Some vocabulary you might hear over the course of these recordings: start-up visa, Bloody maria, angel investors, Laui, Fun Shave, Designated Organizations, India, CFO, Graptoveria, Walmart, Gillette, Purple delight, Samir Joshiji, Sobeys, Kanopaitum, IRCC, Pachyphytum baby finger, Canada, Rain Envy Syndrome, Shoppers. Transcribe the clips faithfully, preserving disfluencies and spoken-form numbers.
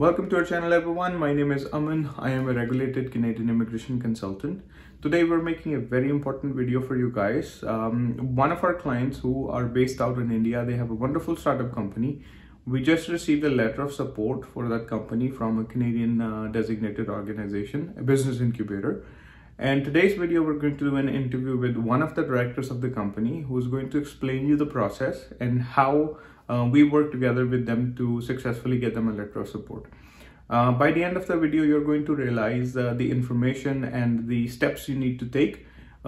Welcome to our channel everyone, my name is Aman. I am a regulated Canadian immigration consultant. Today we're making a very important video for you guys. Um, one of our clients who are based out in India, they have a wonderful startup company. We just received a letter of support for that company from a Canadian uh, designated organization, a business incubator. And today's video we're going to do an interview with one of the directors of the company who's going to explain you the process and how Uh, we work together with them to successfully get them a letter of support. Uh, by the end of the video, you're going to realize uh, the information and the steps you need to take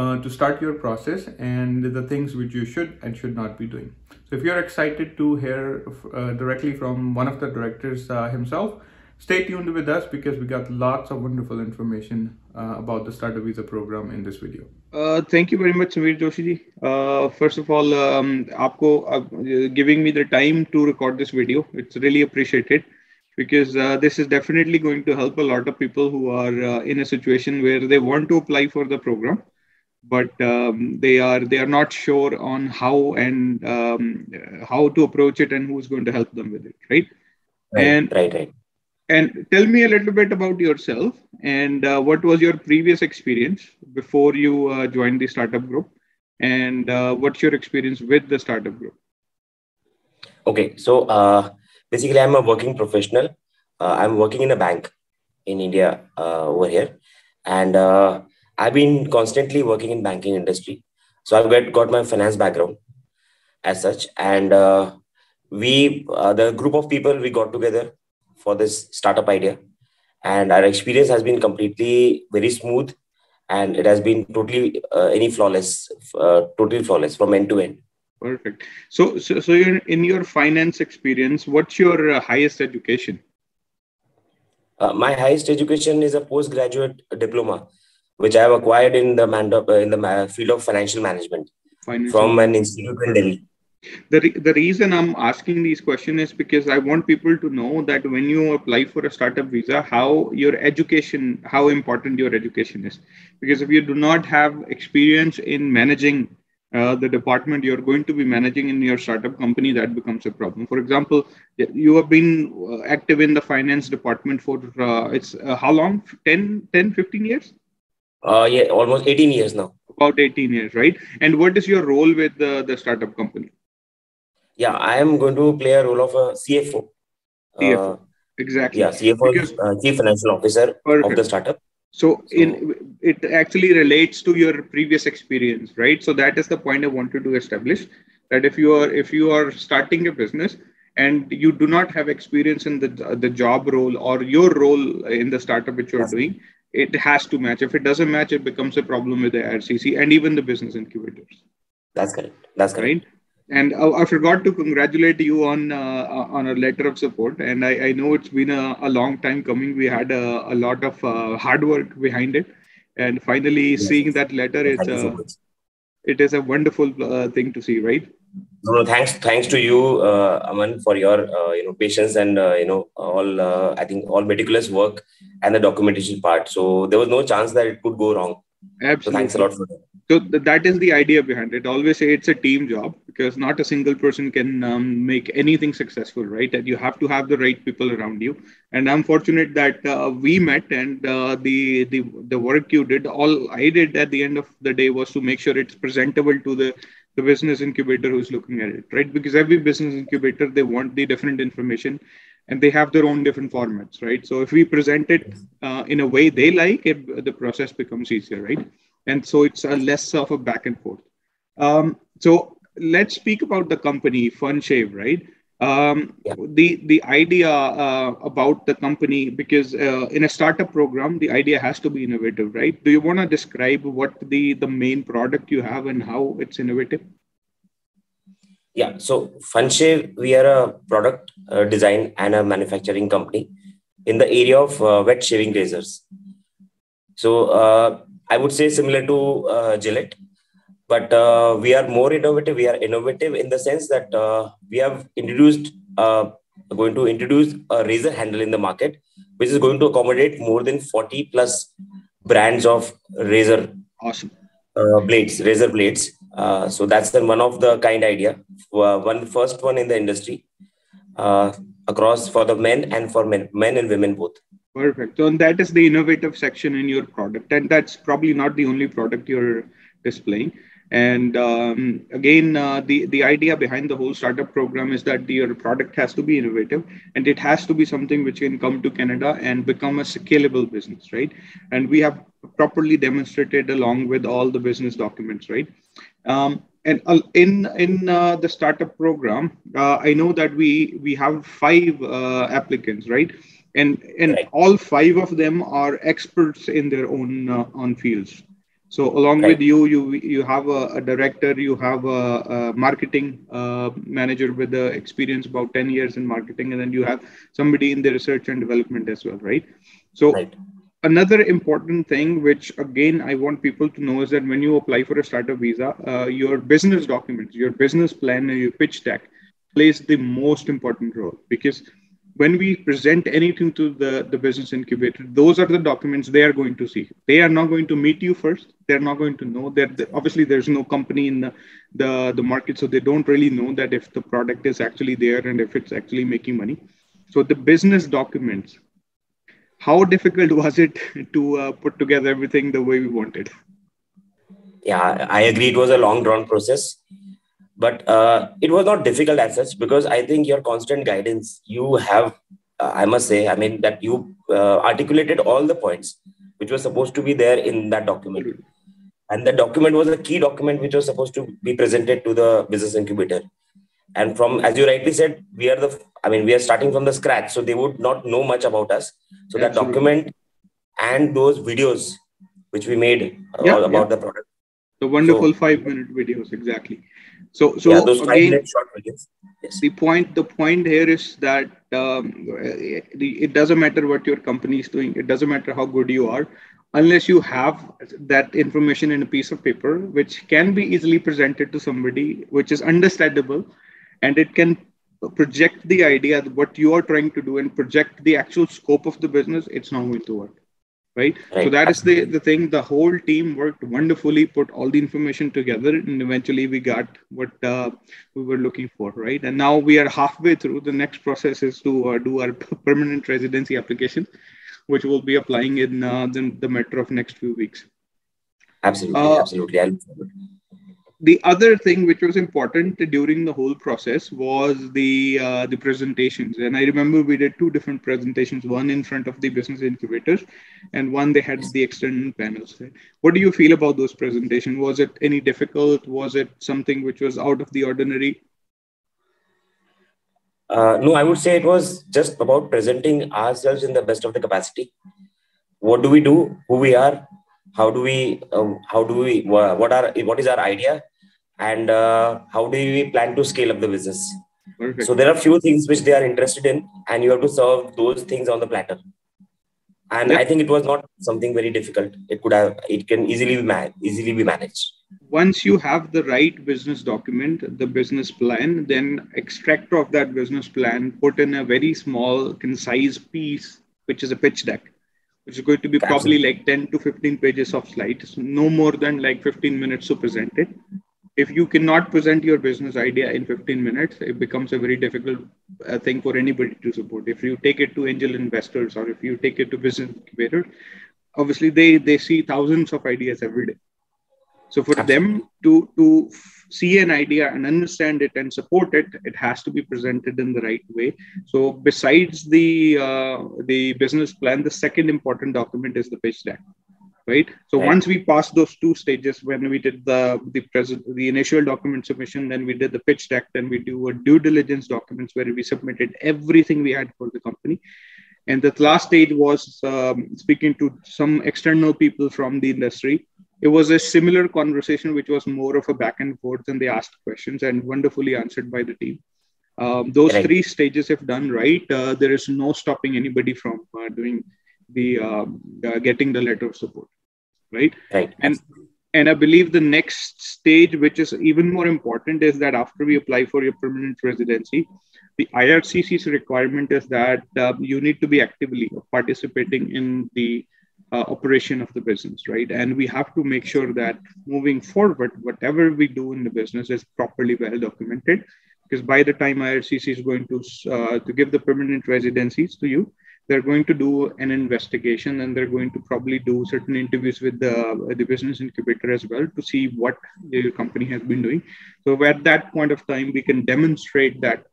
uh, to start your process and the things which you should and should not be doing. So if you're excited to hear uh, directly from one of the directors uh, himself, stay tuned with us because we got lots of wonderful information uh, about the Startup Visa program in this video. Uh, thank you very much, Samir Joshiji. Uh, first of all, um, aapko, uh, giving me the time to record this video. It's really appreciated because uh, this is definitely going to help a lot of people who are uh, in a situation where they want to apply for the program, but um, they are they are not sure on how and um, how to approach it and who's going to help them with it, right? Right, and, right, right. And tell me a little bit about yourself and uh, what was your previous experience before you uh, joined the startup group and uh, what's your experience with the startup group? Okay, so uh, basically I'm a working professional. Uh, I'm working in a bank in India uh, over here. And uh, I've been constantly working in banking industry. So I've got, got my finance background as such. And uh, we, uh, the group of people we got together for this startup idea, and our experience has been completely very smooth, and it has been totally uh, any flawless, uh, totally flawless from end to end. Perfect. So, so, so you're in your finance experience. What's your uh, highest education? Uh, my highest education is a postgraduate diploma, which I have acquired in the man uh, in the field of financial management financial. from an institute in Delhi. The, re the reason I'm asking these questions is because I want people to know that when you apply for a startup visa, how your education, how important your education is. Because if you do not have experience in managing uh, the department you're going to be managing in your startup company, that becomes a problem. For example, you have been active in the finance department for, uh, it's uh, how long? ten, ten, fifteen years? Uh, yeah, almost eighteen years now. About eighteen years, right? And what is your role with the, the startup company? Yeah, I am going to play a role of a C F O. C F O, uh, exactly. Yeah, C F O, because, uh, Chief Financial Officer perfect. of the startup. So, so in, it actually relates to your previous experience, right? So that is the point I wanted to establish, that if you are if you are starting a business and you do not have experience in the, the job role or your role in the startup which you are doing, it has to match. If it doesn't match, it becomes a problem with the I R C C and even the business incubators. That's correct. That's correct. Right? And I, I forgot to congratulate you on uh, on a letter of support. And I, I know it's been a, a long time coming. We had a, a lot of uh, hard work behind it. And finally, yes. seeing that letter, it's uh, so it is a wonderful uh, thing to see, right? No, no, thanks, thanks to you, uh, Aman, for your uh, you know patience and uh, you know all uh, I think all meticulous work and the documentation part. So there was no chance that it could go wrong. Absolutely. So thanks a lot for that. So th that is the idea behind it. Always say it's a team job because not a single person can um, make anything successful, right? And you have to have the right people around you. And I'm fortunate that uh, we met, and uh, the, the the work you did, all I did at the end of the day was to make sure it's presentable to the, the business incubator who's looking at it, right? Because every business incubator, they want the different information and they have their own different formats, right? So if we present it uh, in a way they like, it, the process becomes easier, right? And so it's a less of a back and forth. Um, so let's speak about the company, Fun Shave, right? Um, yeah. The the idea uh, about the company, because uh, in a startup program, the idea has to be innovative, right? Do you want to describe what the, the main product you have and how it's innovative? Yeah, so Fun Shave, we are a product uh, design and a manufacturing company in the area of uh, wet shaving razors. So, uh, I would say similar to uh, Gillette, but uh, we are more innovative. We are innovative in the sense that uh, we have introduced, uh, going to introduce a razor handle in the market, which is going to accommodate more than forty plus brands of razor awesome. uh, blades, razor blades. Uh, so that's the one of the kind idea, uh, one first one in the industry. Uh, across for the men and for men, men and women both. Perfect. So, and that is the innovative section in your product. And that's probably not the only product you're displaying. And um, again, uh, the, the idea behind the whole startup program is that your product has to be innovative and it has to be something which can come to Canada and become a scalable business, right? And we have properly demonstrated along with all the business documents, right? Um, and in, in uh, the startup program, uh, I know that we, we have five uh, applicants, right? And, and right. all five of them are experts in their own uh, own fields. So along right. with you, you you have a, a director, you have a, a marketing uh, manager with the experience about ten years in marketing, and then you have somebody in the research and development as well, right? So right. another important thing, which again, I want people to know is that when you apply for a startup visa, uh, your business documents, your business plan, and your pitch deck plays the most important role, because when we present anything to the, the business incubator, those are the documents they are going to see. They are not going to meet you first. They're not going to know that the, obviously there's no company in the, the, the market. So they don't really know that if the product is actually there and if it's actually making money. So the business documents, how difficult was it to uh, put together everything the way we wanted? Yeah, I agree. It was a long drawn process. But uh, it was not difficult as such, because I think your constant guidance, you have, uh, I must say, I mean, that you uh, articulated all the points which were supposed to be there in that document. And the document was a key document which was supposed to be presented to the business incubator. And from, as you rightly said, we are the, I mean, we are starting from the scratch. So they would not know much about us. So Absolutely. That document and those videos which we made yeah, about yeah. the product. The wonderful so, five-minute videos, exactly. So, so yeah, those again, short videos. Yes. the point, the point here is that um, it, it doesn't matter what your company is doing. It doesn't matter how good you are, unless you have that information in a piece of paper, which can be easily presented to somebody, which is understandable, and it can project the idea of what you are trying to do and project the actual scope of the business. It's not going to work. Right. right. So that is the, the thing. The whole team worked wonderfully, put all the information together, and eventually we got what uh, we were looking for. Right. And now we are halfway through. The next process is to uh, do our permanent residency application, which we'll be applying in uh, the, the matter of next few weeks. Absolutely. Uh, absolutely. absolutely. The other thing which was important during the whole process was the uh, the presentations. And I remember we did two different presentations, one in front of the business incubators and one they had the external panels. What do you feel about those presentations? Was it any difficult? Was it something which was out of the ordinary? Uh, no, I would say it was just about presenting ourselves in the best of the capacity. What do we do? Who we are? How do we, uh, how do we, what are, what is our idea, and uh, how do we plan to scale up the business? Perfect. So there are few things which they are interested in, and you have to serve those things on the platter. And yep. I think it was not something very difficult. It could have, it can easily be man, easily be managed. Once you have the right business document, the business plan, then extract of that business plan, put in a very small, concise piece, which is a pitch deck. Which is going to be probably Absolutely. Like ten to fifteen pages of slides, no more than like fifteen minutes to present it. If you cannot present your business idea in fifteen minutes, it becomes a very difficult uh, thing for anybody to support. If you take it to angel investors or if you take it to business incubators, obviously they, they see thousands of ideas every day. So for Absolutely. Them to, to see an idea and understand it and support it, it has to be presented in the right way. So besides the uh, the business plan, the second important document is the pitch deck, right? So right. once we passed those two stages, when we did the the, present, the initial document submission, then we did the pitch deck, then we do a due diligence documents where we submitted everything we had for the company. And the last stage was um, speaking to some external people from the industry. It was a similar conversation, which was more of a back and forth, and they asked questions and wonderfully answered by the team. Um, those right. three stages, if done right, uh, there is no stopping anybody from uh, doing the uh, uh, getting the letter of support, right? Right. And and I believe the next stage, which is even more important, is that after we apply for your permanent residency, the I R C C's requirement is that uh, you need to be actively participating in the Uh, operation of the business, right? And we have to make sure that moving forward, whatever we do in the business is properly well documented because by the time I R C C is going to uh, to give the permanent residencies to you, they're going to do an investigation, and they're going to probably do certain interviews with the, the business incubator as well to see what your company has been doing. So at that point of time, we can demonstrate that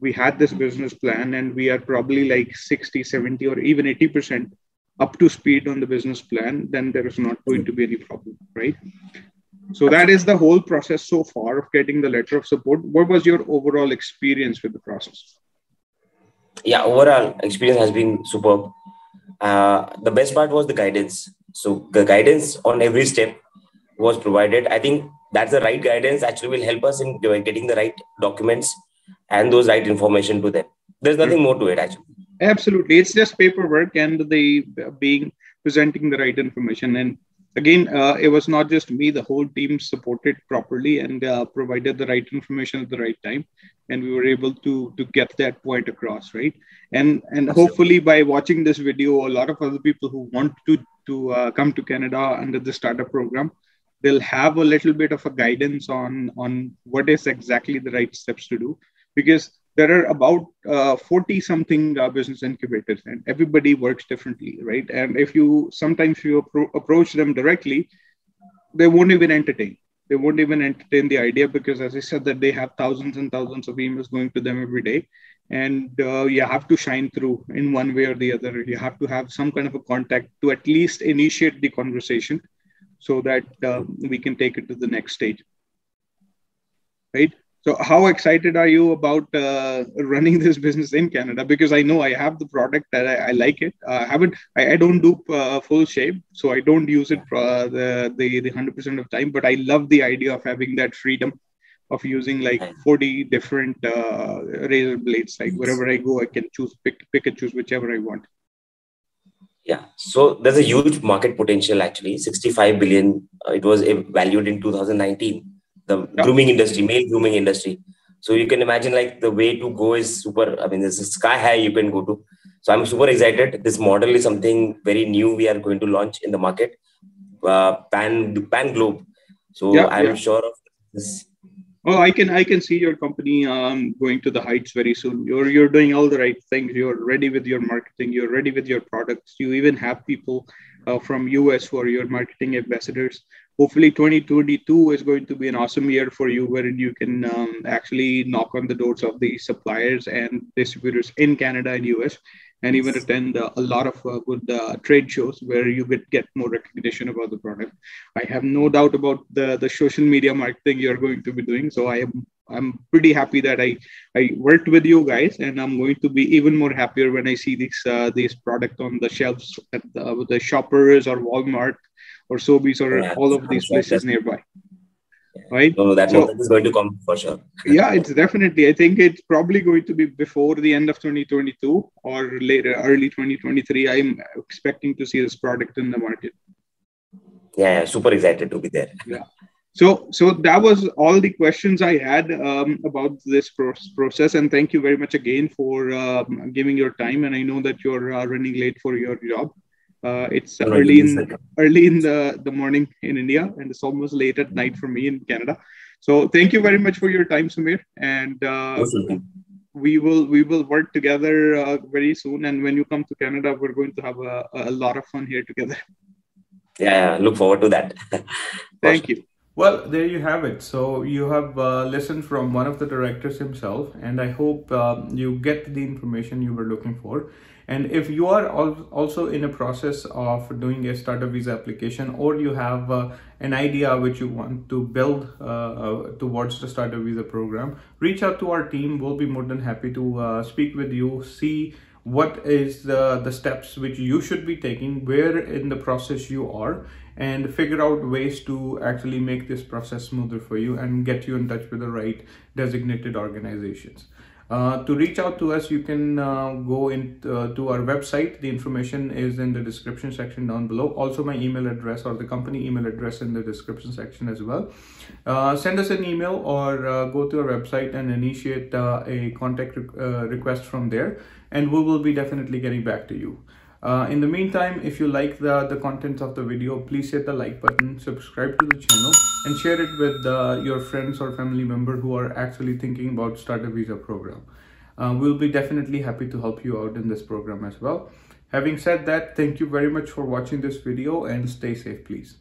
we had this business plan and we are probably like sixty, seventy, or even eighty percent up to speed on the business plan, then there is not going to be any problem, right? So that is the whole process so far of getting the letter of support. What was your overall experience with the process? Yeah, overall experience has been superb. Uh, the best part was the guidance. So the guidance on every step was provided. I think that's the right guidance actually will help us in getting the right documents and those right information to them. There's nothing more to it actually. Absolutely. It's just paperwork and the being presenting the right information. And again, uh, it was not just me, the whole team supported properly and uh, provided the right information at the right time. And we were able to, to get that point across, right? And and Absolutely. Hopefully by watching this video, a lot of other people who want to, to uh, come to Canada under the startup program, they'll have a little bit of a guidance on, on what is exactly the right steps to do. Because there are about uh, forty something uh, business incubators and everybody works differently, right? And if you, sometimes you appro- approach them directly, they won't even entertain. They won't even entertain the idea because as I said that they have thousands and thousands of emails going to them every day. And uh, you have to shine through in one way or the other. You have to have some kind of a contact to at least initiate the conversation so that uh, we can take it to the next stage, right? So how excited are you about uh, running this business in Canada? Because I know I have the product and I, I like it. Uh, I haven't, I, I don't do uh, full shave, so I don't use it uh, the, the, the one hundred percent of time, but I love the idea of having that freedom of using like forty different uh, razor blades. Like wherever I go, I can choose, pick, pick and choose whichever I want. Yeah. So there's a huge market potential actually, sixty-five billion. Uh, it was valued in two thousand nineteen. The yeah. grooming industry, male grooming industry. So you can imagine like the way to go is super, I mean, there's a sky high you can go to. So I'm super excited. This model is something very new we are going to launch in the market, uh, pan, pan globe. So yeah, I'm yeah. sure of this. Oh, I can, I can see your company um, going to the heights very soon. You're, you're doing all the right things. You're ready with your marketing. You're ready with your products. You even have people uh, from U S who are your marketing ambassadors. Hopefully twenty twenty-two is going to be an awesome year for you wherein you can um, actually knock on the doors of the suppliers and distributors in Canada and U S and even attend uh, a lot of uh, good uh, trade shows where you could get more recognition about the product. I have no doubt about the, the social media marketing you're going to be doing. So I am I'm pretty happy that I, I worked with you guys, and I'm going to be even more happier when I see these, uh, these products on the shelves at the, the Shoppers or Walmart or Sobeys or yeah, all of these places that's nearby, right? No, that so, is going to come for sure. Yeah, it's definitely. I think it's probably going to be before the end of twenty twenty-two or later, early twenty twenty-three. I'm expecting to see this product in the market. Yeah, super excited to be there. Yeah. So, so that was all the questions I had um, about this pro- process. And thank you very much again for um, giving your time. And I know that you're uh, running late for your job. Uh, it's early in early in the, the morning in India, and it's almost late at night for me in Canada. So thank you very much for your time, Samir. And uh, we will we will work together uh, very soon. And when you come to Canada, we're going to have a, a lot of fun here together. Yeah, look forward to that. Thank you. Well, there you have it. So you have uh, listened from one of the directors himself, and I hope uh, you get the information you were looking for. And if you are al- also in a process of doing a startup visa application, or you have uh, an idea which you want to build uh, uh, towards the startup visa program, reach out to our team. We'll be more than happy to uh, speak with you, see what is the, the steps which you should be taking, where in the process you are, and figure out ways to actually make this process smoother for you and get you in touch with the right designated organizations. Uh, to reach out to us, you can uh, go in uh, to our website. The information is in the description section down below. Also, my email address or the company email address in the description section as well. Uh, send us an email or uh, go to our website and initiate uh, a contact re- uh, request from there. And we will be definitely getting back to you. Uh, in the meantime, if you like the, the contents of the video, please hit the like button, subscribe to the channel and share it with uh, your friends or family member who are actually thinking about Startup Visa program. Uh, we'll be definitely happy to help you out in this program as well. Having said that, thank you very much for watching this video and stay safe, please.